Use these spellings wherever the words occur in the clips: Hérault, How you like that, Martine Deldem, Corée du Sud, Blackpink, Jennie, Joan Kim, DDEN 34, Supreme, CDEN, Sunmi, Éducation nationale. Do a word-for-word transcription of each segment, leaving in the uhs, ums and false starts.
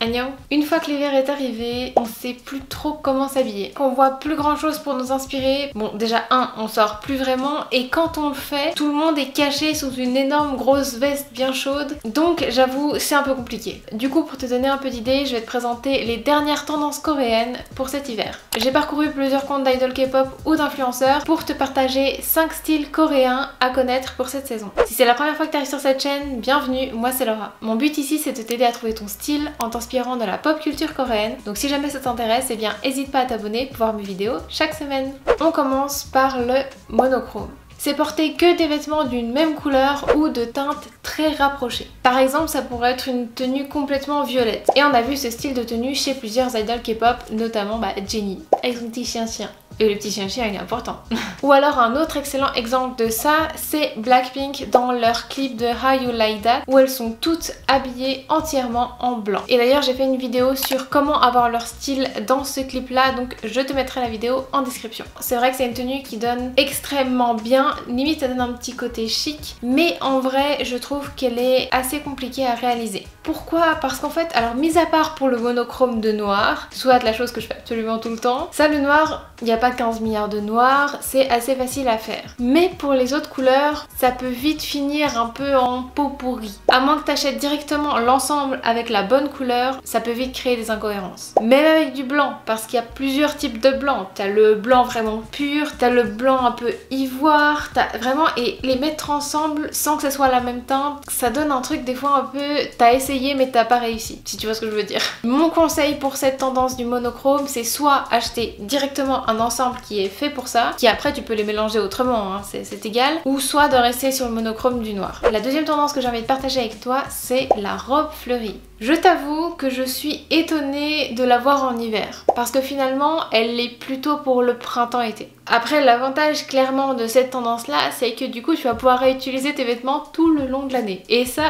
Annyeong. Une fois que l'hiver est arrivé, on sait plus trop comment s'habiller. On voit plus grand chose pour nous inspirer. Bon, déjà un, on sort plus vraiment, et quand on le fait, tout le monde est caché sous une énorme grosse veste bien chaude. Donc j'avoue, c'est un peu compliqué. Du coup, pour te donner un peu d'idée, je vais te présenter les dernières tendances coréennes pour cet hiver. J'ai parcouru plusieurs comptes d'idoles K-pop ou d'influenceurs pour te partager cinq styles coréens à connaître pour cette saison. Si c'est la première fois que tu arrives sur cette chaîne, bienvenue, moi c'est Laura. Mon but ici, c'est de t'aider à trouver ton style en t'inspirant de la pop culture coréenne. Donc si jamais ça t'intéresse, eh bien hésite pas à t'abonner pour voir mes vidéos chaque semaine. On commence par le monochrome. C'est porter que des vêtements d'une même couleur ou de teinte très rapprochée. Par exemple, ça pourrait être une tenue complètement violette. Et on a vu ce style de tenue chez plusieurs idoles K-pop, notamment bah, Jennie, avec son petit chien-chien. Et le petit chien-chien, il est important. Ou alors un autre excellent exemple de ça, c'est Blackpink dans leur clip de How you like that, où elles sont toutes habillées entièrement en blanc. Et d'ailleurs, j'ai fait une vidéo sur comment avoir leur style dans ce clip-là, donc je te mettrai la vidéo en description. C'est vrai que c'est une tenue qui donne extrêmement bien, limite ça donne un petit côté chic, mais en vrai, je trouve qu'elle est assez compliquée à réaliser. Pourquoi? Parce qu'en fait, alors mis à part pour le monochrome de noir, soit la chose que je fais absolument tout le temps, ça le noir, il n'y a pas quinze milliards de noirs, c'est assez facile à faire. Mais pour les autres couleurs, ça peut vite finir un peu en pot pourri. À moins que tu achètes directement l'ensemble avec la bonne couleur, ça peut vite créer des incohérences. Même avec du blanc, parce qu'il y a plusieurs types de blanc. T'as le blanc vraiment pur, t'as le blanc un peu ivoire, t'as vraiment... Et les mettre ensemble sans que ça soit la même teinte, ça donne un truc des fois un peu... T'as essayé mais t'as pas réussi, si tu vois ce que je veux dire. Mon conseil pour cette tendance du monochrome, c'est soit acheter directement un ensemble qui est fait pour ça, qui après tu peux les mélanger autrement, hein, c'est égal, ou soit de rester sur le monochrome du noir. La deuxième tendance que j'ai envie de partager avec toi, c'est la robe fleurie. Je t'avoue que je suis étonnée de la voir en hiver, parce que finalement elle est plutôt pour le printemps-été. Après, l'avantage clairement de cette tendance-là, c'est que du coup tu vas pouvoir réutiliser tes vêtements tout le long de l'année, et ça...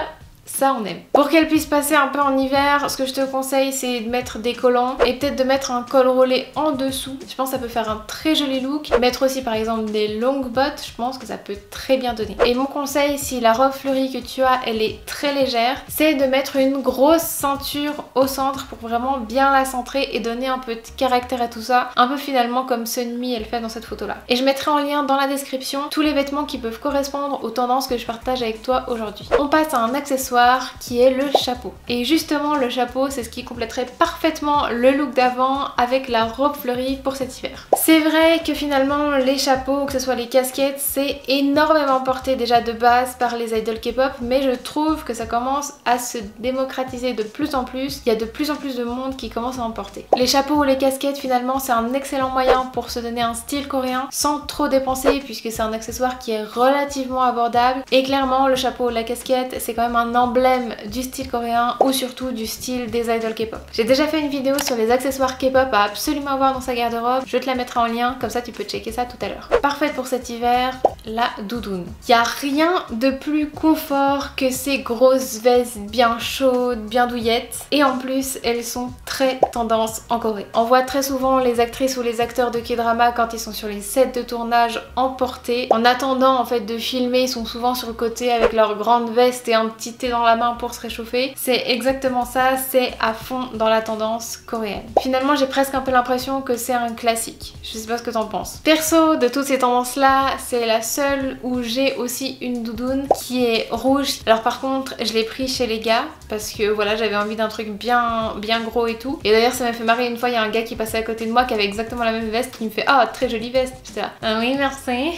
Ça on aime. Pour qu'elle puisse passer un peu en hiver, ce que je te conseille, c'est de mettre des collants et peut-être de mettre un col roulé en dessous. Je pense que ça peut faire un très joli look. Mettre aussi par exemple des longues bottes, je pense que ça peut très bien donner. Et mon conseil, si la robe fleurie que tu as, elle est très légère, c'est de mettre une grosse ceinture au centre pour vraiment bien la centrer et donner un peu de caractère à tout ça. Un peu finalement comme Sunmi elle fait dans cette photo là. Et je mettrai en lien dans la description tous les vêtements qui peuvent correspondre aux tendances que je partage avec toi aujourd'hui. On passe à un accessoire qui est le chapeau. Et justement, le chapeau, c'est ce qui compléterait parfaitement le look d'avant avec la robe fleurie pour cet hiver. C'est vrai que finalement, les chapeaux, que ce soit les casquettes, c'est énormément porté déjà de base par les idoles K-pop, mais je trouve que ça commence à se démocratiser de plus en plus. Il y a de plus en plus de monde qui commence à en porter. Les chapeaux ou les casquettes, finalement, c'est un excellent moyen pour se donner un style coréen sans trop dépenser, puisque c'est un accessoire qui est relativement abordable. Et clairement, le chapeau ou la casquette, c'est quand même un emblème du style coréen ou surtout du style des idoles K-pop. J'ai déjà fait une vidéo sur les accessoires K-pop à absolument avoir dans sa garde-robe, je te la mettrai en lien, comme ça tu peux checker ça tout à l'heure. Parfaite pour cet hiver, la doudoune. Il n'y a rien de plus confort que ces grosses vestes bien chaudes, bien douillettes, et en plus elles sont très tendance en Corée. On voit très souvent les actrices ou les acteurs de K-drama quand ils sont sur les sets de tournage emportés. En attendant en fait de filmer, ils sont souvent sur le côté avec leur grande veste et un petit thé dans la main pour se réchauffer. C'est exactement ça, c'est à fond dans la tendance coréenne. Finalement, j'ai presque un peu l'impression que c'est un classique. Je sais pas ce que t'en penses. Perso, de toutes ces tendances là, c'est la seule où j'ai aussi une doudoune qui est rouge. Alors par contre, je l'ai pris chez les gars parce que voilà, j'avais envie d'un truc bien bien gros et tout. Et d'ailleurs, ça m'a fait marrer, une fois il y a un gars qui passait à côté de moi qui avait exactement la même veste qui me fait ah oh, très jolie veste. J'étais là ah oui merci.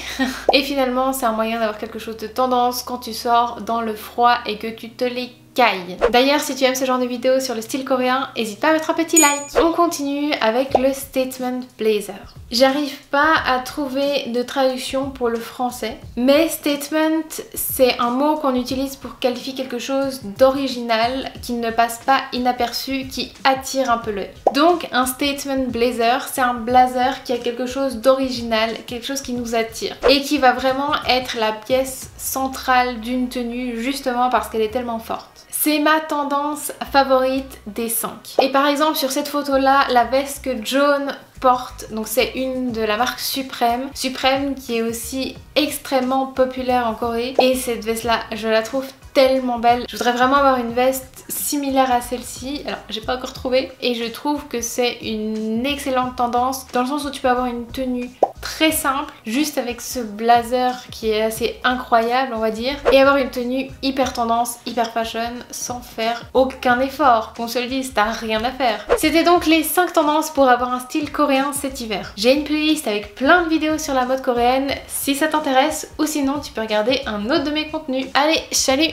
Et finalement, c'est un moyen d'avoir quelque chose de tendance quand tu sors dans le froid et que tu te les cailles. D'ailleurs, si tu aimes ce genre de vidéos sur le style coréen, n'hésite pas à mettre un petit like. On continue avec le statement blazer. J'arrive pas à trouver de traduction pour le français, mais statement, c'est un mot qu'on utilise pour qualifier quelque chose d'original, qui ne passe pas inaperçu, qui attire un peu l'œil. Donc un statement blazer, c'est un blazer qui a quelque chose d'original, quelque chose qui nous attire, et qui va vraiment être la pièce centrale d'une tenue, justement parce qu'elle est tellement forte. C'est ma tendance favorite des cinq. Et par exemple, sur cette photo-là, la veste que Joan porte, donc c'est une de la marque Supreme, Supreme qui est aussi extrêmement populaire en Corée, et cette veste là je la trouve tellement belle. Je voudrais vraiment avoir une veste similaire à celle-ci. Alors j'ai pas encore trouvé et je trouve que c'est une excellente tendance dans le sens où tu peux avoir une tenue très simple, juste avec ce blazer qui est assez incroyable on va dire, et avoir une tenue hyper tendance, hyper fashion, sans faire aucun effort, qu'on se le dise, t'as rien à faire. C'était donc les cinq tendances pour avoir un style coréen cet hiver. J'ai une playlist avec plein de vidéos sur la mode coréenne si ça t'intéresse, ou sinon tu peux regarder un autre de mes contenus. Allez, salut!